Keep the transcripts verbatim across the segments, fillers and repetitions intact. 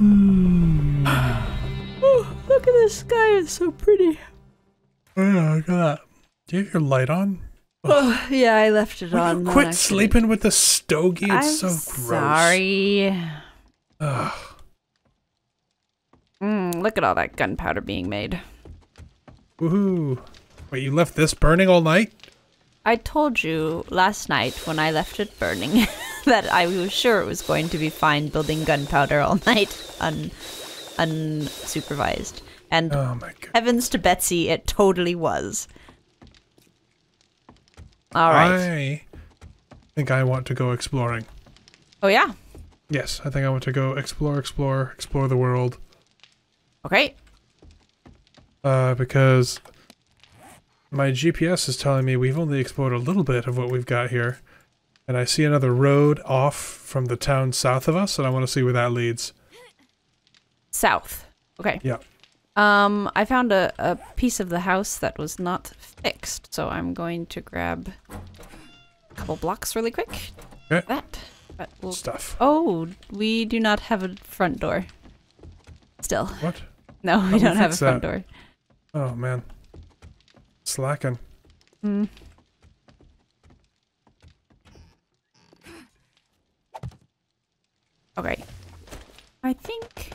Mm. Oh, look at this sky, it's so pretty. Yeah, look at that. Do you have your light on? Oh, yeah, I left it Will on. You quit sleeping with the stogie. It's I'm so gross. Sorry. Ugh. Mm, look at all that gunpowder being made. Woohoo! Wait, you left this burning all night? I told you last night when I left it burning that I was sure it was going to be fine building gunpowder all night, un unsupervised. And oh my God. Heavens to Betsy, it totally was. All right. I think I want to go exploring. Oh yeah? Yes, I think I want to go explore, explore, explore the world. Okay. Uh, because my G P S is telling me we've only explored a little bit of what we've got here. And I see another road off from the town south of us, and I want to see where that leads. South. Okay. Yeah. Um, I found a, a piece of the house that was not fixed, so I'm going to grab a couple blocks really quick. Okay. That. That will... Stuff. Oh, we do not have a front door. Still. What? No, we How don't we have a front that? door. Oh, man. Slacking. Mm. Okay. I think...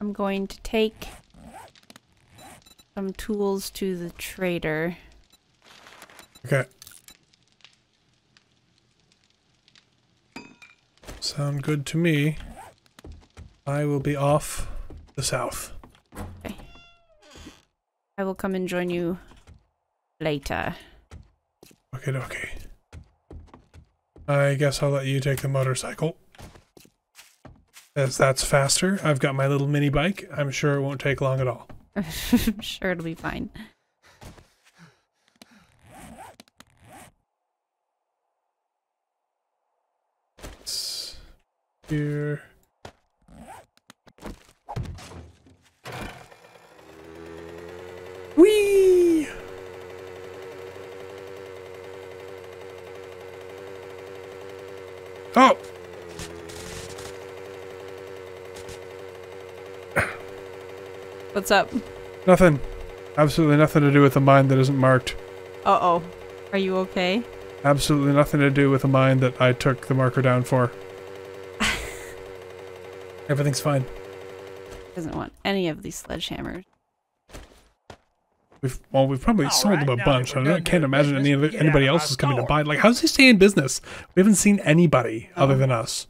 I'm going to take some tools to the trader. Okay. Sound good to me. I will be off the south. Okay. I will come and join you later. Okay, okay. I guess I'll let you take the motorcycle. As that's faster. I've got my little mini bike. I'm sure it won't take long at all. I'm sure it'll be fine. It's here. Whee! Oh! What's up? Nothing. Absolutely nothing to do with a mine that isn't marked. Uh-oh. Are you okay? Absolutely nothing to do with a mine that I took the marker down for. Everything's fine. Doesn't want any of these sledgehammers. We've, well, we've probably All sold right, them a bunch. I can't imagine any of anybody else is coming to buy. Like, how does he stay in business? We haven't seen anybody oh. other than us.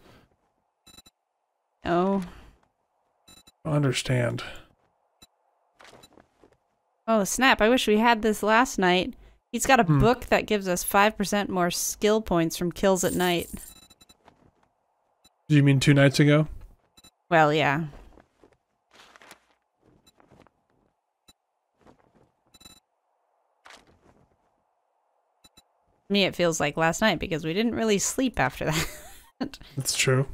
Oh. I understand. Oh, snap. I wish we had this last night. He's got a hmm. book that gives us five percent more skill points from kills at night. Do you mean two nights ago? Well, yeah. To me, it feels like last night because we didn't really sleep after that. That's true.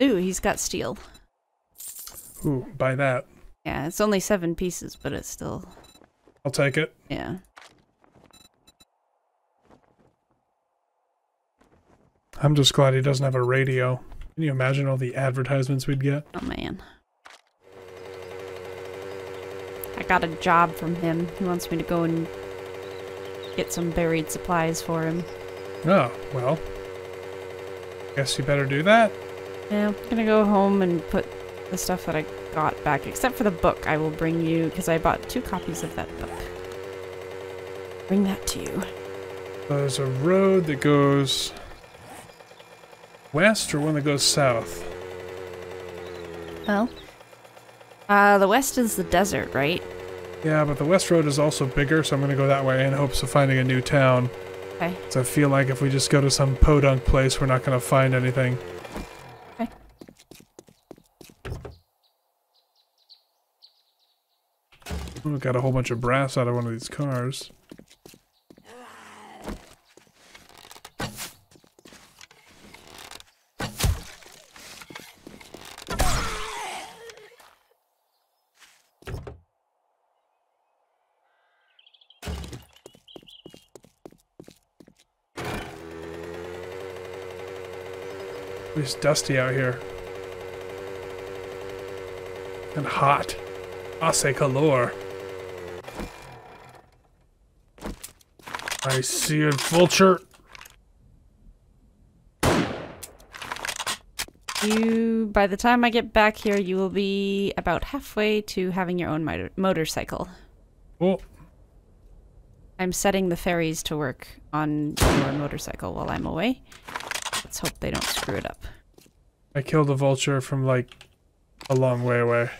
Ooh, he's got steel. Ooh, buy that. Yeah, it's only seven pieces, but it's still... I'll take it. Yeah. I'm just glad he doesn't have a radio. Can you imagine all the advertisements we'd get? Oh, man. I got a job from him. He wants me to go and get some buried supplies for him. Oh, well. Guess you better do that. Yeah, I'm gonna go home and put the stuff that I got back, except for the book I will bring you, because I bought two copies of that book. Bring that to you. There's a road that goes west, or one that goes south? Well, uh, the west is the desert, right? Yeah, but the west road is also bigger, so I'm gonna go that way in hopes of finding a new town. Okay. So I feel like if we just go to some podunk place, we're not gonna find anything. We've got a whole bunch of brass out of one of these cars. It's dusty out here. And hot. Assez calor. I see a vulture. You, by the time I get back here, you will be about halfway to having your own motor motorcycle. Oh. I'm setting the fairies to work on your motorcycle while I'm away. Let's hope they don't screw it up. I killed a vulture from, like, a long way away.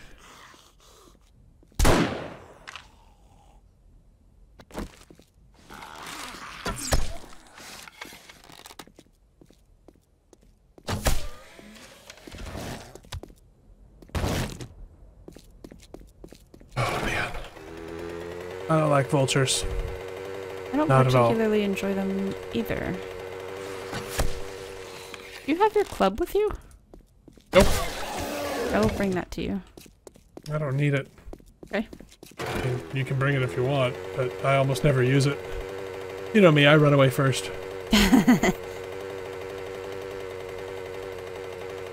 I don't like vultures. I don't Not particularly enjoy them either. Do you have your club with you? Nope. I will bring that to you. I don't need it. Okay. I mean, you can bring it if you want, but I almost never use it. You know me, I run away first.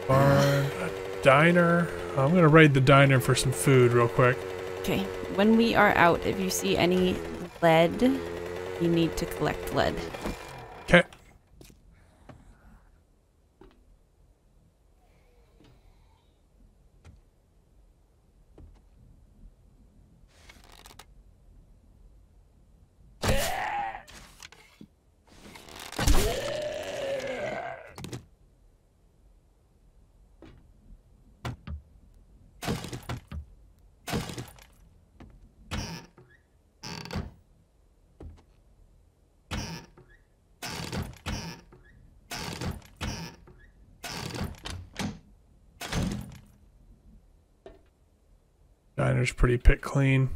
Barn, a diner. I'm going to raid the diner for some food real quick. Okay, when we are out, if you see any lead, you need to collect lead. Okay. Diner's pretty pit clean.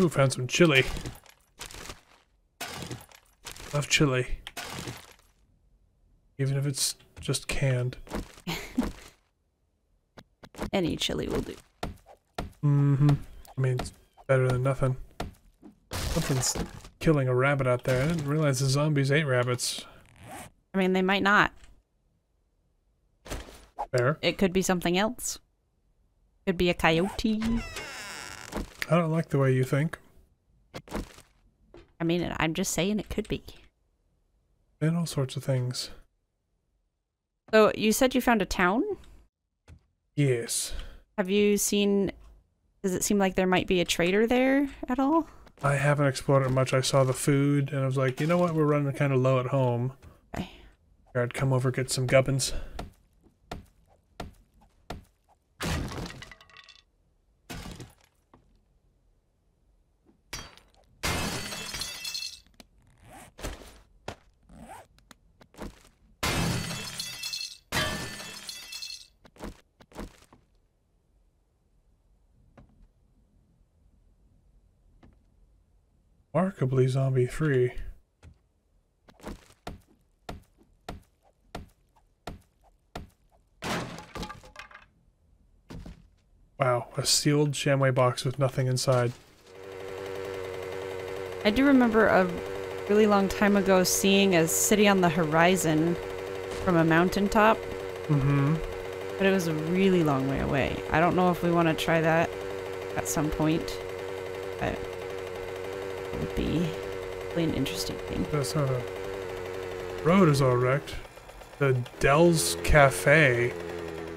Ooh, found some chili. Love chili. Even if it's just canned. Any chili will do. Mm-hmm. I mean, it's better than nothing. Something's killing a rabbit out there. I didn't realize the zombies ate rabbits. I mean, they might not. Fair. It could be something else. Could be a coyote. I don't like the way you think. I mean, I'm just saying it could be. And all sorts of things. So, you said you found a town? Yes. Have you seen... Does it seem like there might be a trader there at all? I haven't explored it much. I saw the food, and I was like, you know what? We're running kind of low at home. Okay. I'd come over, get some gubbins. Remarkably zombie free. Wow, a sealed chamois box with nothing inside. I do remember a really long time ago seeing a city on the horizon from a mountaintop. Mm-hmm. But it was a really long way away. I don't know if we want to try that at some point. I would be really an interesting thing. That's not a road is all wrecked. The Dell's Cafe.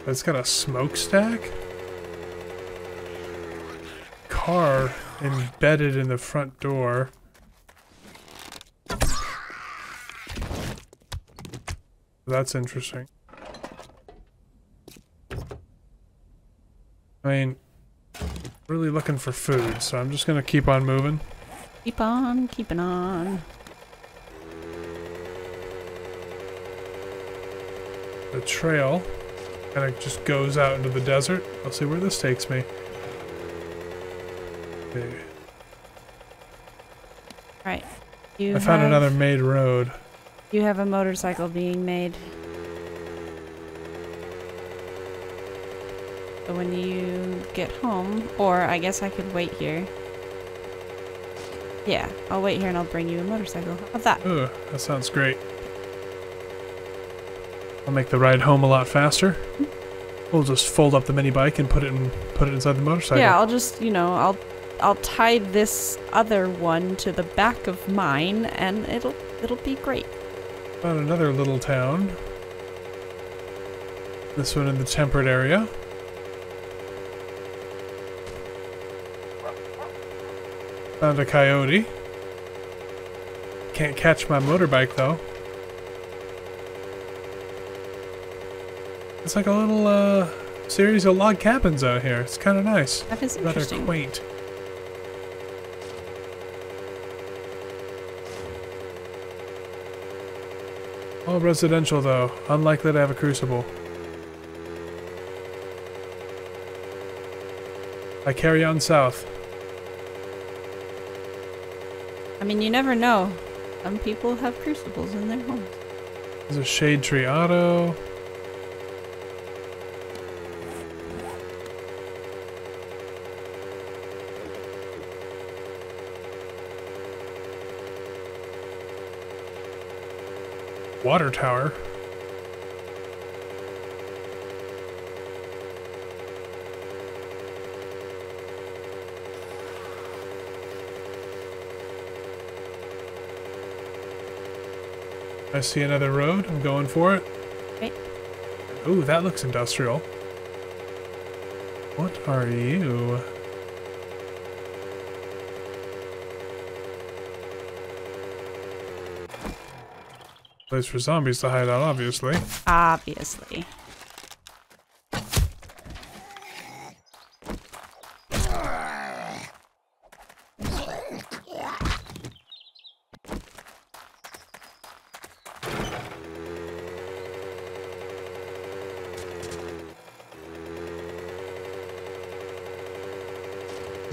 That's got a smokestack? Car embedded in the front door. That's interesting. I mean, really looking for food, so I'm just gonna keep on moving. Keep on keeping on. the trail, and it just goes out into the desert. I'll see where this takes me. Okay. Right. You I found another made road. You have a motorcycle being made. So when you get home, or I guess I could wait here. Yeah, I'll wait here and I'll bring you a motorcycle. How's that? Ooh, that sounds great. I'll make the ride home a lot faster. We'll just fold up the mini bike and put it in, put it inside the motorcycle. Yeah, I'll just, you know, I'll I'll tie this other one to the back of mine, and it'll it'll be great. Found another little town. This one in the temperate area. Found a coyote. Can't catch my motorbike though. It's like a little uh, series of log cabins out here. It's kind of nice. That is interesting. Rather quaint. All residential though. Unlikely to have a crucible. I carry on south. I mean, you never know. Some people have crucibles in their homes. There's a shade tree auto. Water tower. I see another road. I'm going for it. Right. Ooh, that looks industrial. What are you? Place for zombies to hide out, obviously. Obviously.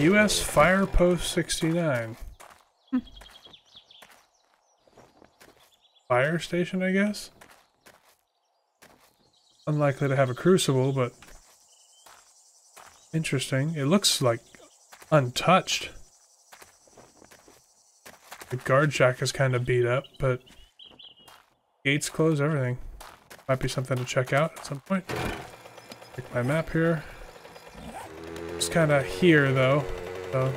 U S Fire Post sixty-nine. Hmm. Fire station, I guess? Unlikely to have a crucible, but interesting. It looks like untouched. The guard shack is kind of beat up, but gates close, everything. Might be something to check out at some point. Pick my map here. It's kind of here though, so.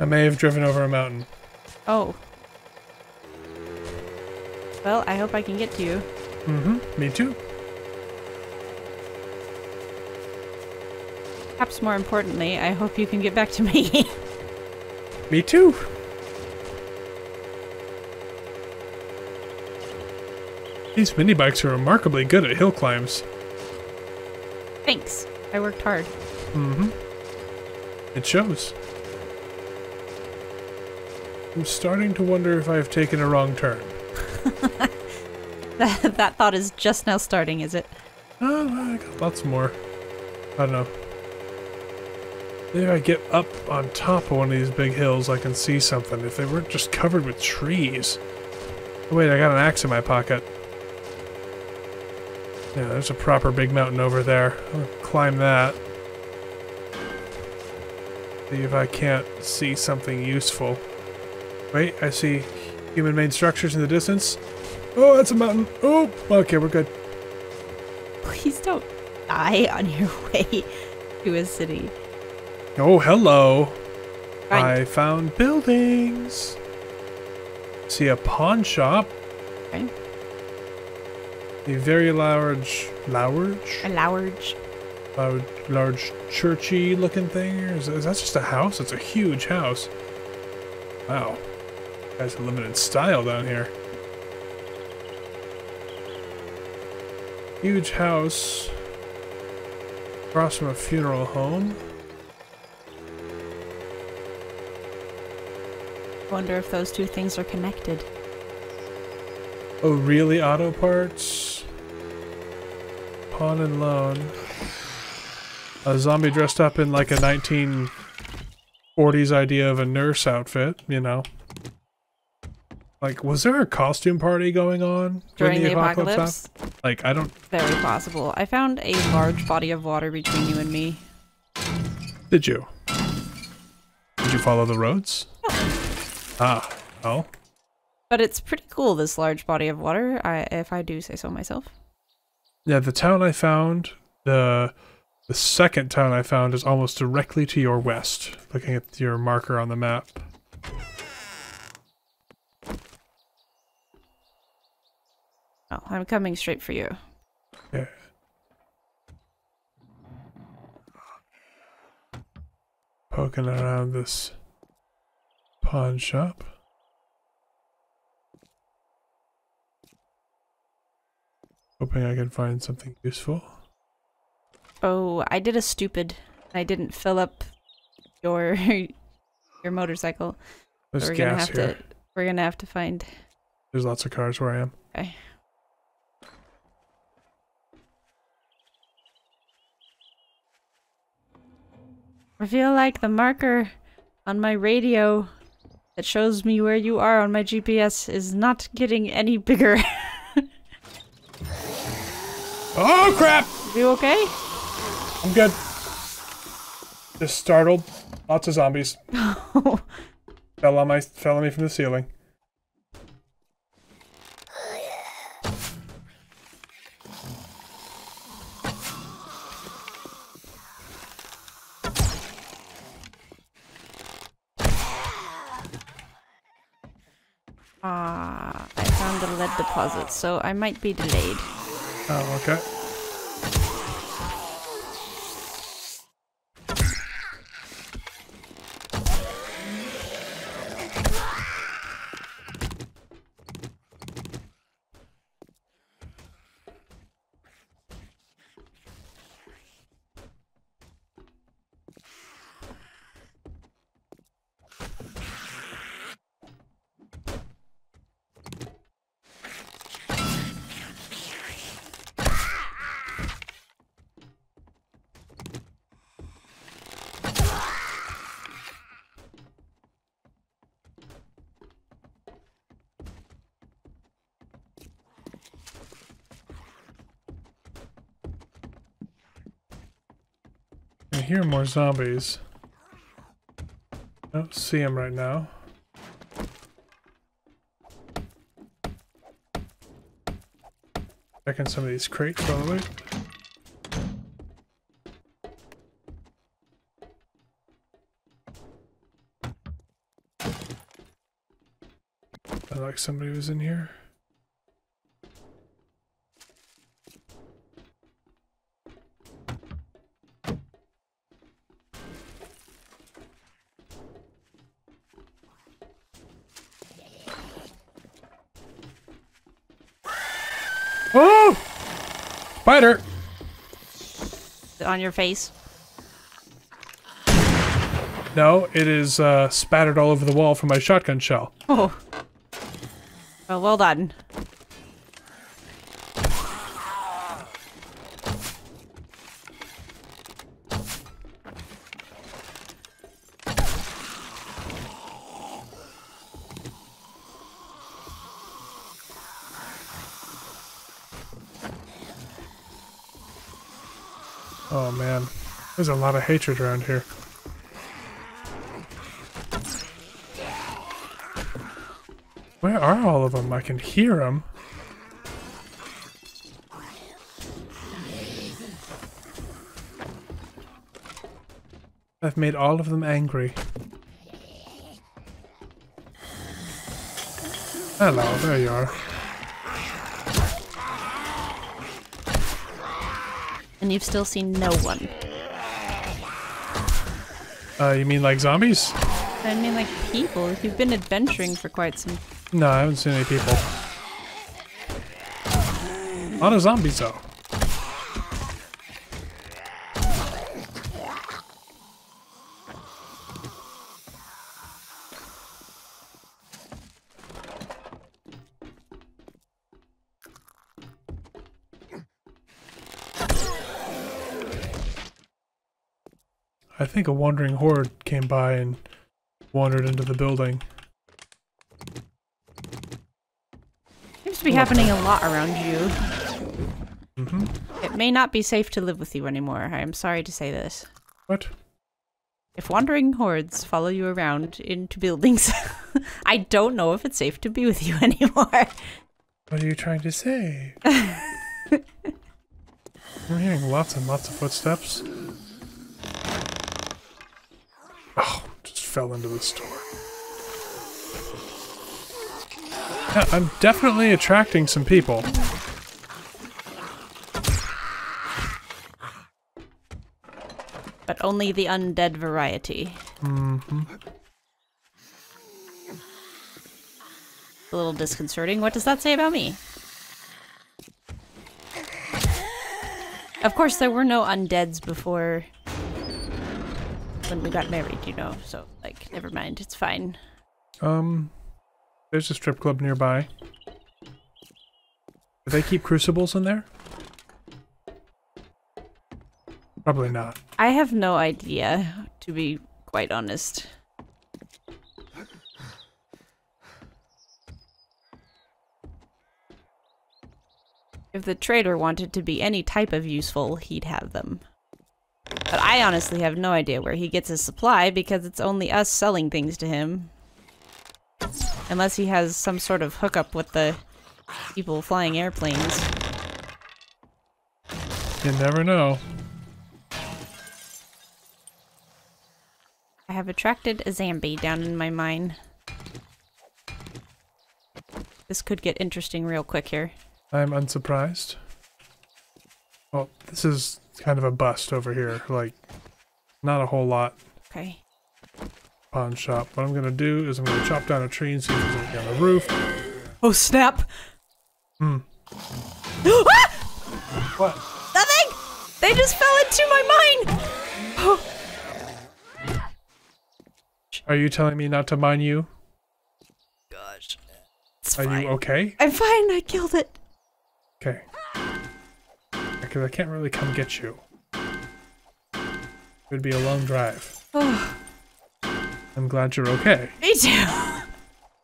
I may have driven over a mountain. Oh. Well, I hope I can get to you. Mm-hmm. Me too. Perhaps more importantly, I hope you can get back to me. Me too. These mini bikes are remarkably good at hill climbs. Thanks. I worked hard. Mm-hmm. It shows. I'm starting to wonder if I've taken a wrong turn. that, that thought is just now starting, is it? Oh, I got lots more. I don't know. Maybe if I get up on top of one of these big hills, I can see something. If they weren't just covered with trees. Wait, I got an axe in my pocket. Yeah, there's a proper big mountain over there. I'll climb that. See if I can't see something useful. Wait, I see human-made structures in the distance. Oh, that's a mountain. Oh, okay, we're good. Please don't die on your way to a city. Oh, hello. Right. I found buildings. See a pawn shop. Okay. A very large... large? A large. Large, large churchy looking thing? Or is, is that just a house? It's a huge house. Wow. You guys are living in style down here. Huge house. Across from a funeral home. wonder if those two things are connected. Oh, really? Auto parts? Pawn and loan. A zombie dressed up in like a nineteen forties idea of a nurse outfit, you know. Like, was there a costume party going on during the, the apocalypse? apocalypse? Like, I don't... Very possible. I found a large body of water between you and me. Did you? Did you follow the roads? No. Ah, oh. But it's pretty cool, this large body of water, I, if I do say so myself. Yeah, the town I found, the, the second town I found is almost directly to your west, looking at your marker on the map. Oh, I'm coming straight for you. Yeah. Poking around this pawn shop. Hoping I can find something useful. Oh, I did a stupid. I didn't fill up your your motorcycle. There's gas here. To, we're gonna have to find. There's lots of cars where I am. Okay. I feel like the marker on my radio that shows me where you are on my G P S is not getting any bigger. Oh crap! You okay? I'm good. Just startled. Lots of zombies. fell on my fell on me from the ceiling. Ah, uh, I found a lead deposit, so I might be delayed. Oh, okay. I hear more zombies. I don't see them right now. Checking some of these crates, probably. I like somebody who's in here. Spider! On your face? No, it is uh, spattered all over the wall from my shotgun shell. Oh. Well, well done. Oh man, there's a lot of hatred around here. Where are all of them? I can hear them. I've made all of them angry. Hello, there you are. And you've still seen no one. Uh, you mean like zombies? I mean like people. You've been adventuring for quite some... No, I haven't seen any people. A lot of zombies, though. I think a wandering horde came by and wandered into the building. Seems to be happening a lot around you. Mm-hmm. It may not be safe to live with you anymore. I am sorry to say this. What? If wandering hordes follow you around into buildings, I don't know if it's safe to be with you anymore. What are you trying to say? I'm hearing lots and lots of footsteps. Oh, just fell into the store. Yeah, I'm definitely attracting some people. But only the undead variety. Mm-hmm. A little disconcerting. What does that say about me? Of course, there were no undeads before when we got married, you know, so, like, never mind, it's fine. Um, there's a strip club nearby. Do they keep crucibles in there? Probably not. I have no idea, to be quite honest. If the trader wanted to be any type of useful, he'd have them. But I honestly have no idea where he gets his supply, because it's only us selling things to him. Unless he has some sort of hookup with the people flying airplanes. You never know. I have attracted a zombie down in my mine. This could get interesting real quick here. I'm unsurprised. Well, this is kind of a bust over here. Like, not a whole lot. Okay. Pawn shop. What I'm gonna do is I'm gonna chop down a tree and see if there's anything on the roof. Oh, snap! Hmm. Ah! What? Nothing! They just fell into my mine! Oh. Are you telling me not to mine you? Gosh. It's Are fine. you okay? I'm fine, I killed it. Okay. Because I can't really come get you. It would be a long drive. Oh. I'm glad you're okay. Me too.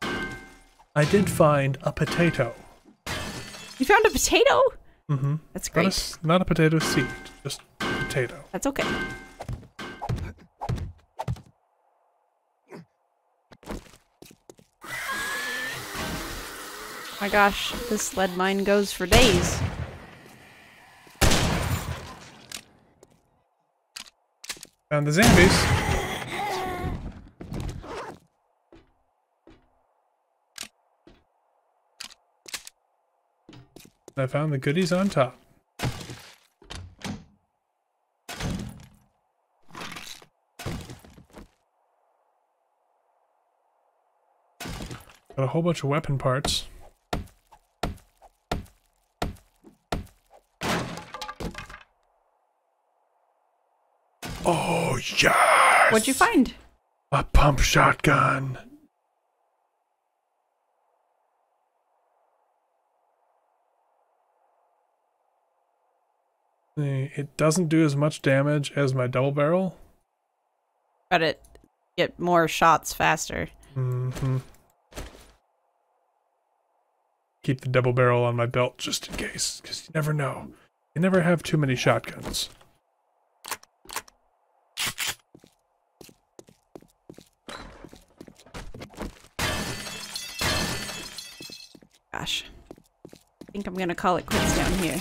I did find a potato. You found a potato? Mm-hmm. That's great. Not a, not a potato seed, just a potato. That's okay. Oh my gosh, this lead mine goes for days. Found the zombies. I found the goodies on top. Got a whole bunch of weapon parts. Oh, yes! What'd you find? A pump shotgun. It doesn't do as much damage as my double barrel. Got it. Get more shots faster. Mm-hmm. Keep the double barrel on my belt just in case, because you never know. You never have too many shotguns. Gosh. I think I'm gonna call it quits down here.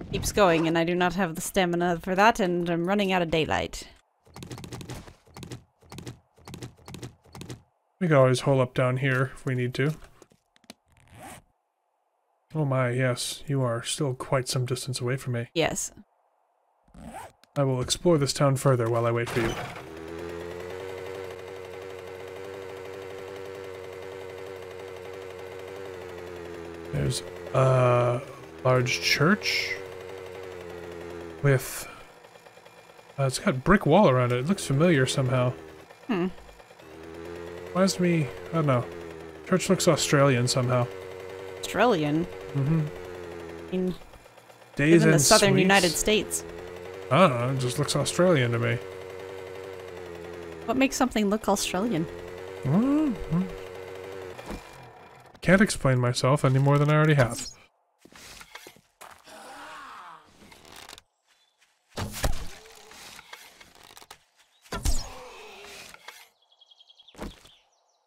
It keeps going, and I do not have the stamina for that, and I'm running out of daylight. We can always hole up down here if we need to. Oh my, yes, you are still quite some distance away from me. Yes. I will explore this town further while I wait for you. There's a large church with, uh, it's got a brick wall around it. It looks familiar somehow. Hmm. Reminds me, I don't know, church looks Australian somehow. Australian? Mm-hmm. I mean, in the southern United States. I don't know, it just looks Australian to me. What makes something look Australian? Mm-hmm. Can't explain myself any more than I already have.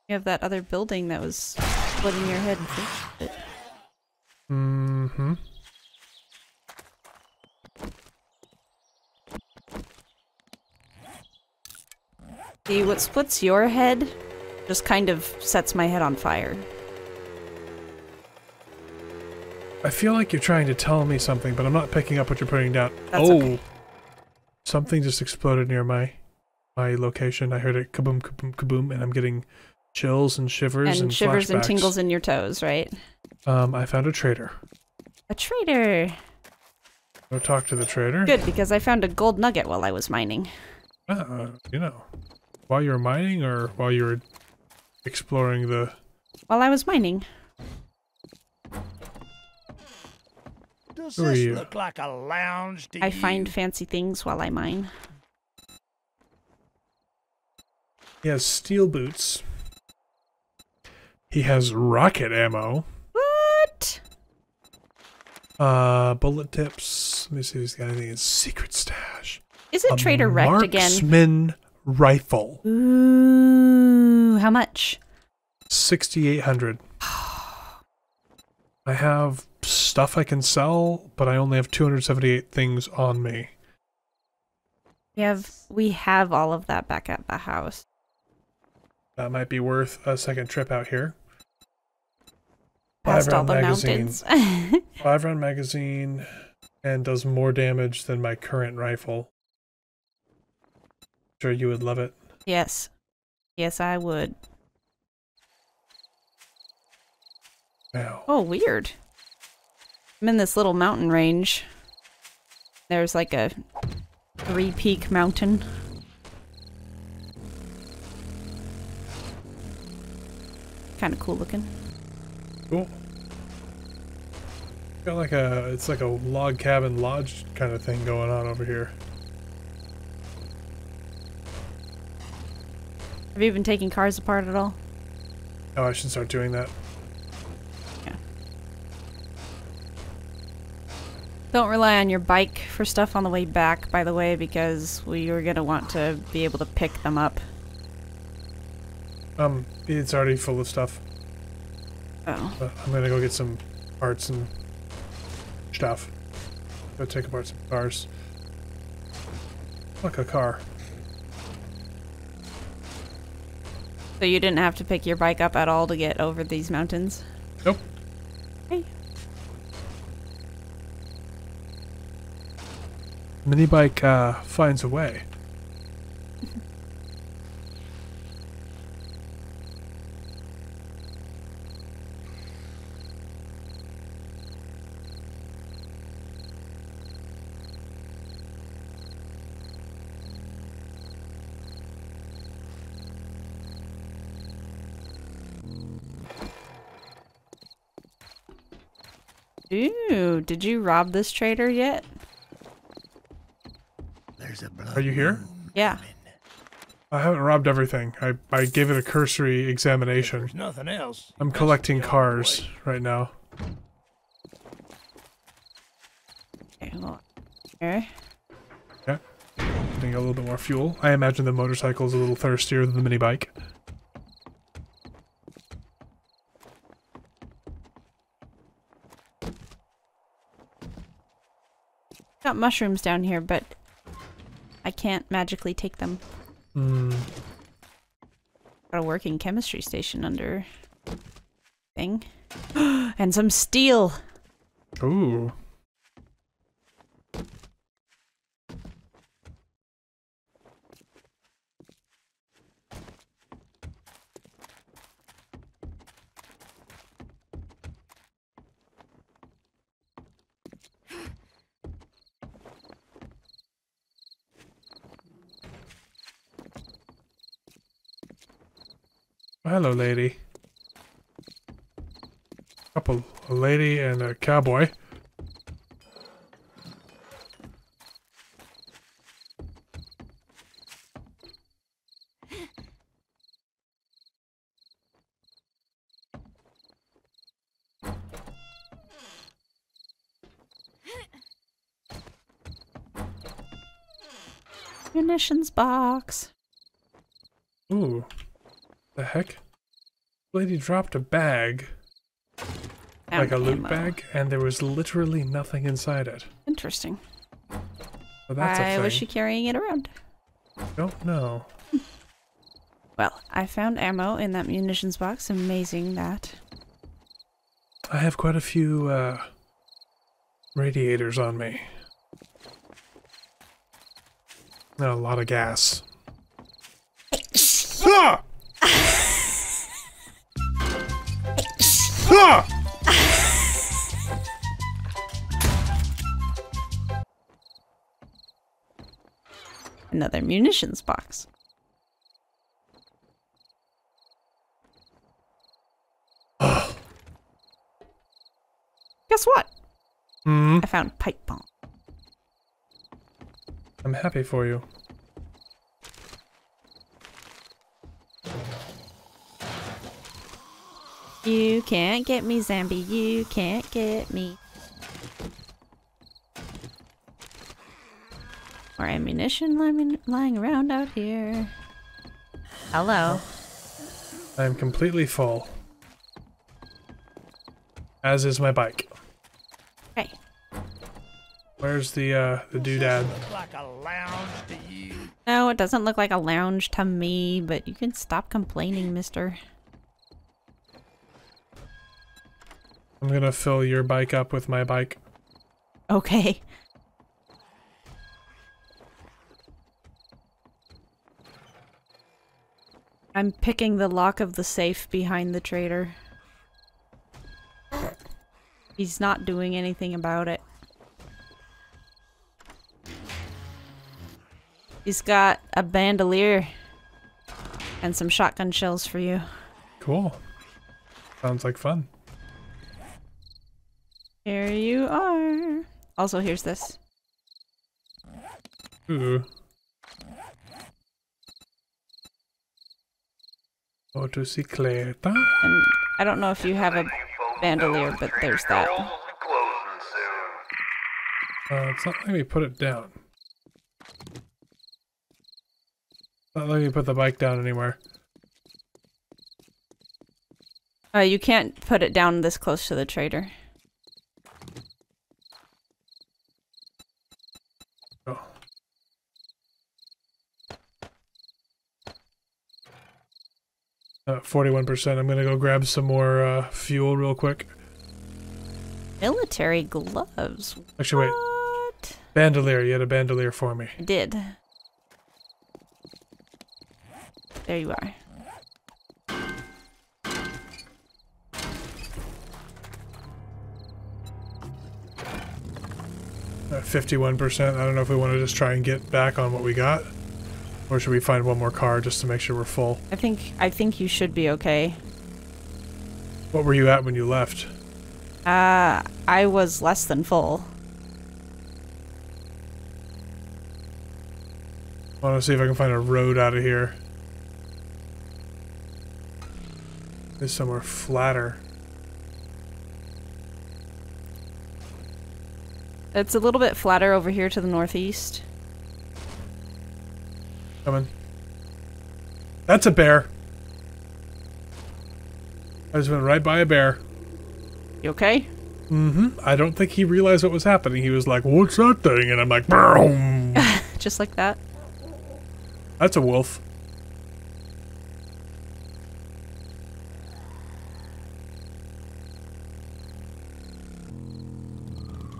You have that other building that was split in your head and fixed it. Mm-hmm. See, what splits your head just kind of sets my head on fire. I feel like you're trying to tell me something, but I'm not picking up what you're putting down. That's oh! Okay. Something just exploded near my my location. I heard it kaboom, kaboom, kaboom, and I'm getting chills and shivers and, and shivers flashbacks. And tingles in your toes, right? Um, I found a traitor. A traitor! Go talk to the traitor. Good, because I found a gold nugget while I was mining. Uh, you know. While you were mining, or while you were exploring the... While I was mining. Does Who this are you? Look like a lounge to I you? Find fancy things while I mine. He has steel boots. He has rocket ammo. What? Uh, bullet tips. Let me see if he's got anything in his secret stash. Is it Trader Wrecked again? Marksman rifle. Ooh, how much? sixty-eight hundred. I have stuff I can sell, but I only have two hundred seventy-eight things on me. We have, we have all of that back at the house. That might be worth a second trip out here. Past all the mountains. Five round magazine and does more damage than my current rifle. Sure, you would love it. Yes. Yes, I would. Ow. Oh, weird. I'm in this little mountain range. There's like a three peak mountain. Kind of cool looking. Cool. Got like a, it's like a log cabin lodge kind of thing going on over here. Have you been taking cars apart at all? Oh, I should start doing that. Don't rely on your bike for stuff on the way back, by the way, because we are going to want to be able to pick them up. Um, it's already full of stuff. Oh. But I'm going to go get some parts and stuff. Go take apart some cars. Look, a car. So you didn't have to pick your bike up at all to get over these mountains? Nope. Hey. Minibike uh, finds a way. Ooh, did you rob this trader yet? Are you here? Yeah. I haven't robbed everything. I, I gave it a cursory examination. There's nothing else. I'm collecting cars right now. Okay, hold on. Okay. Yeah. Getting a little bit more fuel. I imagine the motorcycle is a little thirstier than the mini bike. Got mushrooms down here, but I can't magically take them. Mm. Got a working chemistry station under thing. And some steel! Ooh. Hello, lady. Couple, a lady and a cowboy. Munitions box. Ooh. The heck? Lady dropped a bag. Found like a ammo. Loot bag, and there was literally nothing inside it. Interesting. So that's Why a thing. was she carrying it around? I don't know. Well, I found ammo in that munitions box. Amazing that. I have quite a few uh, radiators on me. And a lot of gas. Ah! Ah! Another munitions box. Guess what? Mm-hmm. I found pipe bomb. I'm happy for you. You can't get me, Zambi. You can't get me. More ammunition lying, lying around out here. Hello. I'm completely full. As is my bike. Hey. Where's the uh, the doodad? Like a lounge to you. No, it doesn't look like a lounge to me, but you can stop complaining, mister. I'm gonna fill your bike up with my bike. Okay. I'm picking the lock of the safe behind the trader. He's not doing anything about it. He's got a bandolier and some shotgun shells for you. Cool. Sounds like fun. Here you are. Also, here's this. Ooh. Motocicleta? And I don't know if you have a bandolier, but there's that. Uh, it's not letting me put it down. It's not letting me put the bike down anywhere. Uh, you can't put it down this close to the trader. Oh. Uh, forty-one percent. I'm gonna go grab some more uh, fuel real quick. Military gloves. Actually, what? Wait. Bandolier. You had a bandolier for me. I did. There you are. Uh, fifty-one percent. I don't know if we want to just try and get back on what we got. Or should we find one more car just to make sure we're full? I think I think you should be okay. What were you at when you left? Uh, I was less than full. I want to see if I can find a road out of here. There's somewhere flatter. It's a little bit flatter over here to the northeast. Coming. That's a bear. I just went right by a bear. You okay? Mm-hmm. I don't think he realized what was happening. He was like, "What's that thing?" And I'm like, "Boom!" Just like that. That's a wolf.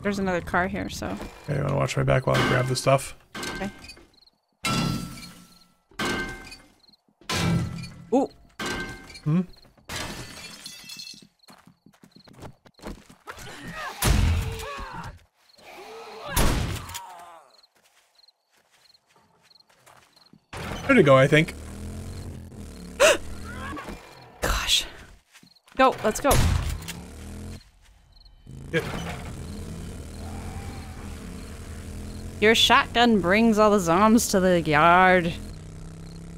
There's another car here, so. Okay, I'm gonna watch my back while I grab the stuff. Okay. Ooh. Hmm? There to go, I think. Gosh. Go, let's go. Yep. Your shotgun brings all the zombies to the yard.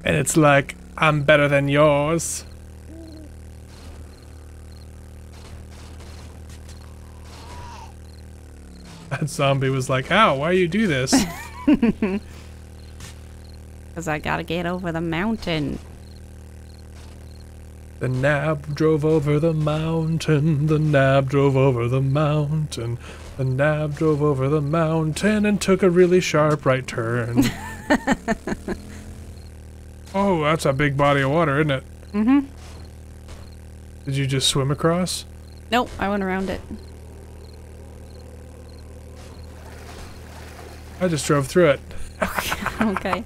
And it's like... I'm better than yours. That zombie was like, "Ow, why do you do this?" Because I gotta get over the mountain. The Nab drove over the mountain. The Nab drove over the mountain. The Nab drove over the mountain and took a really sharp right turn. Oh, that's a big body of water, isn't it? Mm-hmm. Did you just swim across? Nope, I went around it. I just drove through it. Okay.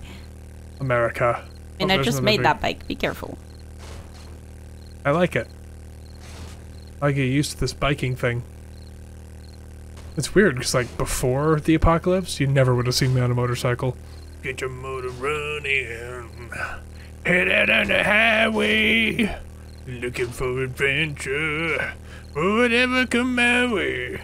America. And oh, I just made big... that bike. Be careful. I like it. I get used to this biking thing. It's weird because, like, before the apocalypse, you never would have seen me on a motorcycle. Get your motor running, head out on the highway, looking for adventure, or whatever come my way.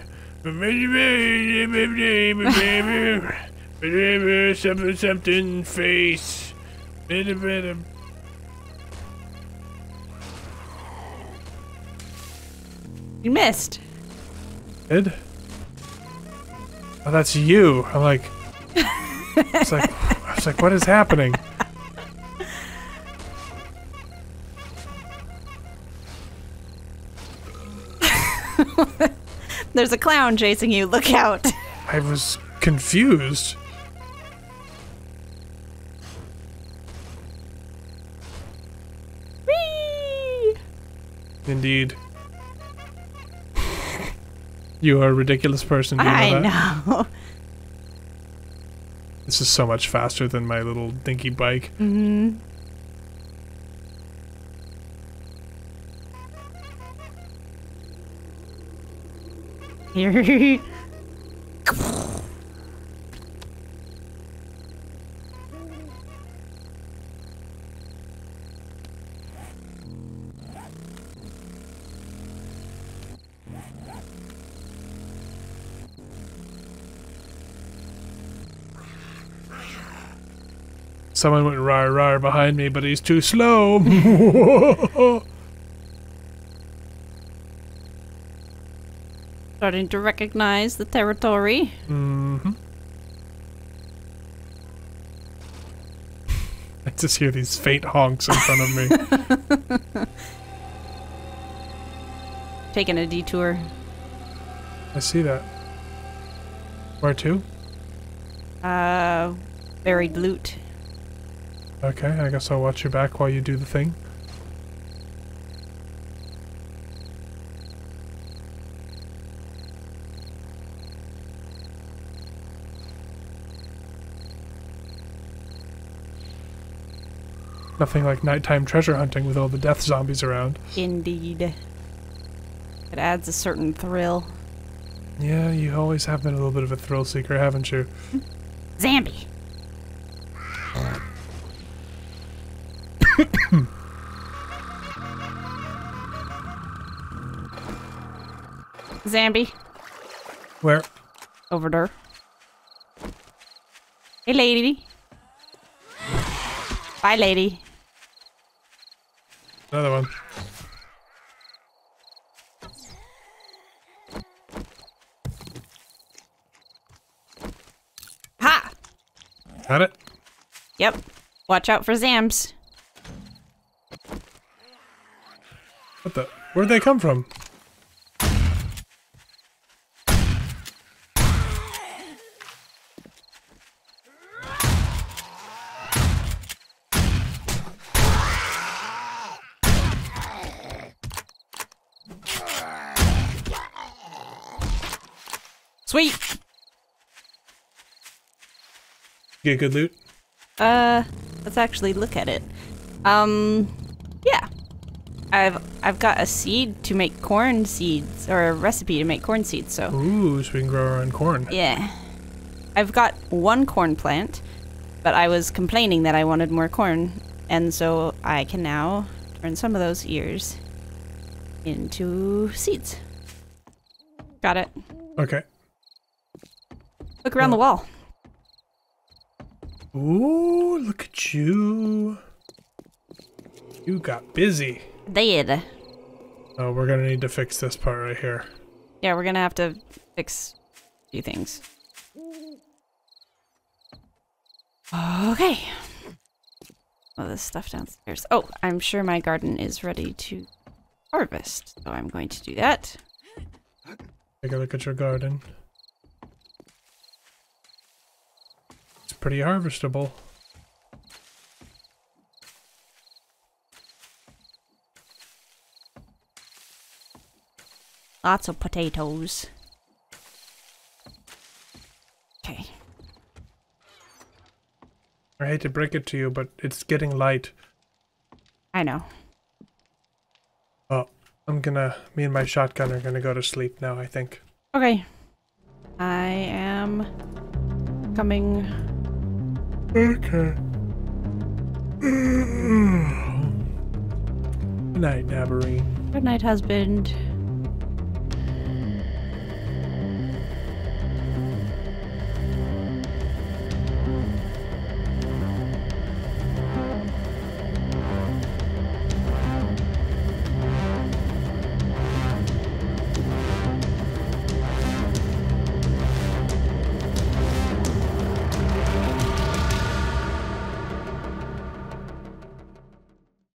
Something, something, face. Better, better. You missed. Did? Oh, that's you. I'm like, it's like, I was like, what is happening? There's a clown chasing you. Look out. I was confused. Whee! Indeed. You are a ridiculous person. Do you I know, that? know. This is so much faster than my little dinky bike. Mm-hmm. Someone went rar rar behind me, but he's too slow. Starting to recognize the territory. Mm-hmm. I just hear these faint honks in front of me. Taking a detour. I see that. Where to? Uh, buried loot. Okay, I guess I'll watch your back while you do the thing. Nothing like nighttime treasure hunting with all the death zombies around. Indeed. It adds a certain thrill. Yeah, you always have been a little bit of a thrill seeker, haven't you? Zombie! Zombie. Where? Over there. Hey, lady. Bye, lady. Another one. Ha! Got it? Yep. Watch out for zams. What the? Where'd they come from? Sweet. Get good loot? Uh, let's actually look at it. Um, yeah. I've I've got a seed to make corn seeds, or a recipe to make corn seeds, so. Ooh, so we can grow our own corn. Yeah. I've got one corn plant, but I was complaining that I wanted more corn, and so I can now turn some of those ears into seeds. Got it. Okay. Look around oh. the wall. Ooh, look at you. You got busy. Did. Oh, we're gonna need to fix this part right here. Yeah, we're gonna have to fix a few things. Okay. all this stuff downstairs. Oh, I'm sure my garden is ready to harvest, so I'm going to do that. Take a look at your garden. It's pretty harvestable. Lots of potatoes. Okay. I hate to break it to you, but it's getting light. I know. Oh, I'm gonna... Me and my shotgun are gonna go to sleep now, I think. Okay. I am... coming. Okay. Good night, Naburine. Good night, husband.